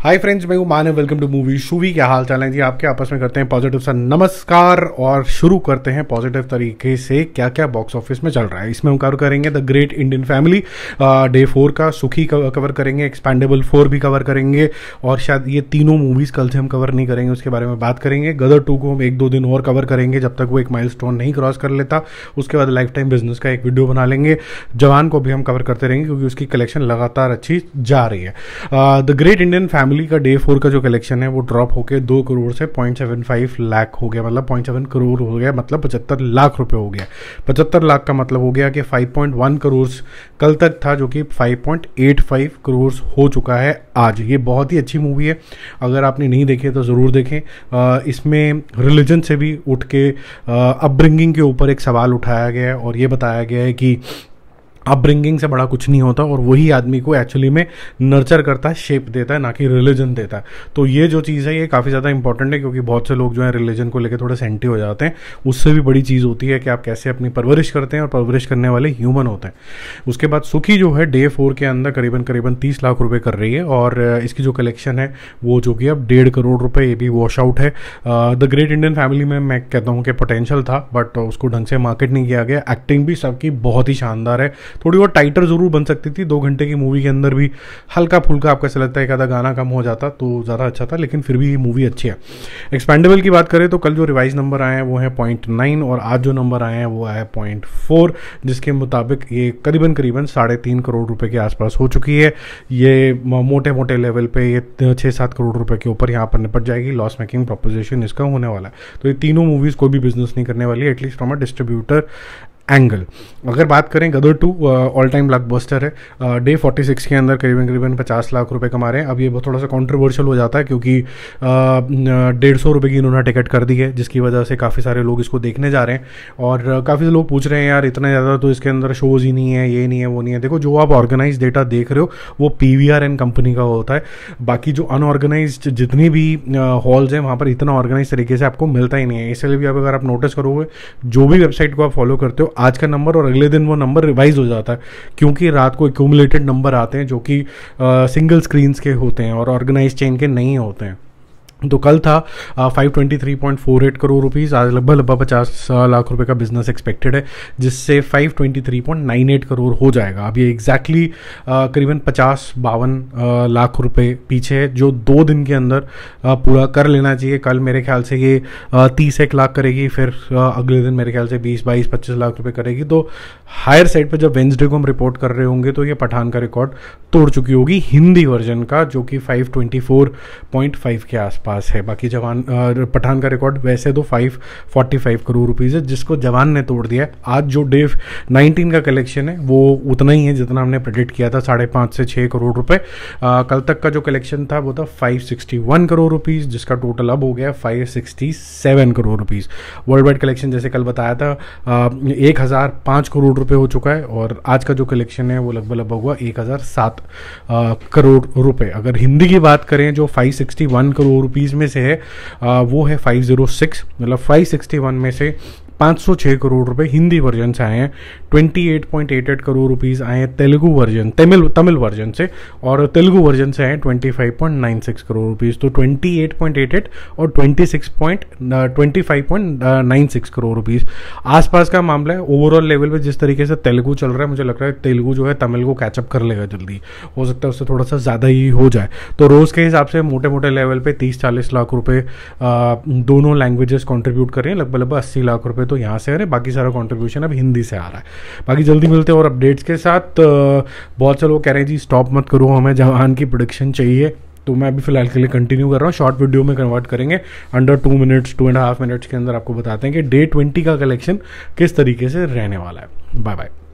हाय friends, मैं हूं Manav. Welcome to movie शूवी। क्या हाल चाल है जी आपके? आपस में करते हैं पॉजिटिव सा नमस्कार और शुरू करते हैं पॉजिटिव तरीके से क्या क्या बॉक्स ऑफिस में चल रहा है। इसमें हम कवर करेंगे the great Indian family day 4 का, सुखी कवर करेंगे, एक्सपेंडेबल 4 भी कवर करेंगे और शायद ये तीनों मूवीज़ कल से हम कवर नहीं करेंगे, उसके बारे में बात करेंगे। गदर 2 को हम 1-2 दिन और कवर करेंगे जब तक वो एक माइलस्टोन नहीं क्रॉस कर लेता। उसके बाद लाइफ टाइम बिजनेस का एक वीडियो बना लेंगे। जवान को भी हम कवर करते रहेंगे क्योंकि उसकी कलेक्शन लगातार अच्छी जा रही है। द ग्रेट इंडियन फैमिली का डे 4 का जो कलेक्शन है वो ड्रॉप होकर 2 करोड़ से 0.75 लाख हो गया, मतलब 0.7 करोड़ हो गया, मतलब 75 लाख रुपए हो गया। 75 लाख का मतलब हो गया कि 5.1 करोड़ कल तक था जो कि 5.85 करोड़ हो चुका है आज। ये बहुत ही अच्छी मूवी है, अगर आपने नहीं देखी तो ज़रूर देखें। इसमें रिलीजन से भी उठ के अपब्रिंगिंग के ऊपर एक सवाल उठाया गया है और ये बताया गया है कि अपब्रिंगिंग से बड़ा कुछ नहीं होता और वही आदमी को एक्चुअली में नर्चर करता है, शेप देता है, ना कि रिलीजन देता है। तो ये जो चीज़ है ये काफ़ी ज़्यादा इंपॉर्टेंट है क्योंकि बहुत से लोग जो है रिलीजन को लेकर थोड़े सेंटी हो जाते हैं। उससे भी बड़ी चीज़ होती है कि आप कैसे अपनी परवरिश करते हैं और परवरिश करने वाले ह्यूमन होते हैं। उसके बाद सुखी जो है डे 4 के अंदर करीबन 30 लाख रुपये कर रही है और इसकी जो कलेक्शन है वो जो कि अब 1.5 करोड़ रुपये, ये भी वॉश आउट है। द ग्रेट इंडियन फैमिली में मैं कहता हूँ कि पोटेंशियल था बट उसको ढंग से मार्केट नहीं किया गया। एक्टिंग भी सबकी बहुत ही शानदार है, थोड़ी और टाइटर ज़रूर बन सकती थी। 2 घंटे की मूवी के अंदर भी हल्का फुल्का आपको ऐसा लगता है कि आधा गाना कम हो जाता तो ज़्यादा अच्छा था, लेकिन फिर भी ये मूवी अच्छी है। एक्सपेंडेबल की बात करें तो कल जो रिवाइज नंबर आए हैं वो है 0.9 और आज जो नंबर आए हैं वो आया है 0.4, जिसके मुताबिक ये करीबन 3.5 करोड़ रुपये के आसपास हो चुकी है। ये मोटे मोटे लेवल पर ये 6-7 करोड़ रुपये के ऊपर यहाँ पर निपट जाएगी। लॉस मेकिंग प्रोपोजिशन इसका होने वाला है। तो ये तीनों मूवीज़ कोई भी बिजनेस नहीं करने वाली, at least from a distributor angle. अगर बात करें गदर 2 ऑल टाइम ब्लॉकबस्टर है। डे 46 के अंदर करीबन 50 लाख रुपए कमा रहे हैं। अब ये थोड़ा सा कंट्रोवर्शियल हो जाता है क्योंकि 150 रुपए की इन्होंने टिकट कर दी है, जिसकी वजह से काफ़ी सारे लोग इसको देखने जा रहे हैं और काफ़ी लोग पूछ रहे हैं यार इतना ज़्यादा तो इसके अंदर शोज़ ही नहीं है, ये नहीं है, वो नहीं है। देखो, जो आप ऑर्गेनाइज डेटा देख रहे हो वो PVRN कंपनी का होता है, बाकी जो अनऑर्गेनाइज जितने भी हॉल्स हैं वहाँ पर इतना ऑर्गेनाइज तरीके से आपको मिलता ही नहीं है। इसलिए भी अगर आप नोटिस करोगे जो भी वेबसाइट को आप फॉलो करते हो आज का नंबर और अगले दिन वो नंबर रिवाइज हो जाता है क्योंकि रात को एक्यूमुलेटेड नंबर आते हैं जो कि सिंगल स्क्रीन्स के होते हैं और ऑर्गेनाइज चेन के नहीं होते हैं। तो कल था 523.48 करोड़ रुपीस, आज लगभग 50 लाख रुपए का बिजनेस एक्सपेक्टेड है जिससे 523.98 करोड़ हो जाएगा। अब ये एग्जैक्टली करीबन 50-52 लाख रुपए पीछे है जो 2 दिन के अंदर पूरा कर लेना चाहिए। कल मेरे ख्याल से ये 30 लाख करेगी, फिर अगले दिन मेरे ख्याल से 20-22-25 लाख रुपए करेगी। तो हायर साइड पर जब वेंसडे को हम रिपोर्ट कर रहे होंगे तो ये पठान का रिकॉर्ड तोड़ चुकी होगी हिंदी वर्जन का, जो कि 524.5 के आसपास है। बाकी जवान पठान का रिकॉर्ड वैसे तो 545 करोड़ रुपीस है जिसको जवान ने तोड़ दिया। आज जो डे 19 का कलेक्शन है वो उतना ही है जितना हमने प्रेडिक्ट किया था, 5.5 से 6 करोड़ रुपए। कल तक का जो कलेक्शन था वो था 561 करोड़ रुपीस जिसका टोटल अब हो गया 567 crore rupees. World wide collection जैसे कल बताया था 1005 करोड़ रुपये हो चुका है और आज का जो कलेक्शन है वो लगभग हुआ 1007 करोड़ रुपये। अगर हिंदी की बात करें जो 561 करोड़ में से है वो है 506, मतलब 561 में से 506 करोड़ रुपए हिंदी वर्जन से आए हैं, 28.88 करोड़ रुपीस आए हैं तमिल वर्जन से और तेलुगु वर्जन से आए 25.96 करोड़ रुपीस। तो 28.88 और 25.96 करोड़ रुपीस आसपास का मामला है। ओवरऑल लेवल पे जिस तरीके से तेलुगु चल रहा है मुझे लग रहा है तेलुगु जो है तमिल को कैचअप कर लेगा जल्दी, हो सकता है उससे थोड़ा सा ज़्यादा ही हो जाए। तो रोज़ के हिसाब से मोटे मोटे लेवल पर 30-40 लाख रुपये दोनों लैंग्वेजेस कॉन्ट्रीब्यूट कर रहे हैं, लगभग 80 लाख रुपये तो यहाँ से आ रहे, बाकी सारा कंट्रीब्यूशन अब हिंदी से आ रहा है। बाकी जल्दी मिलते हैं और अपडेट्स के साथ। बहुत से लोग कह रहे हैं जी स्टॉप मत करो, हमें जवान की प्रेडिक्शन चाहिए, तो मैं अभी फिलहाल के लिए कंटिन्यू कर रहा हूँ। शॉर्ट वीडियो में कन्वर्ट करेंगे, अंडर 2 मिनट्स, 2.5 मिनट्स के अंदर आपको बताते हैं कि डे 20 का कलेक्शन किस तरीके से रहने वाला है। Bye bye.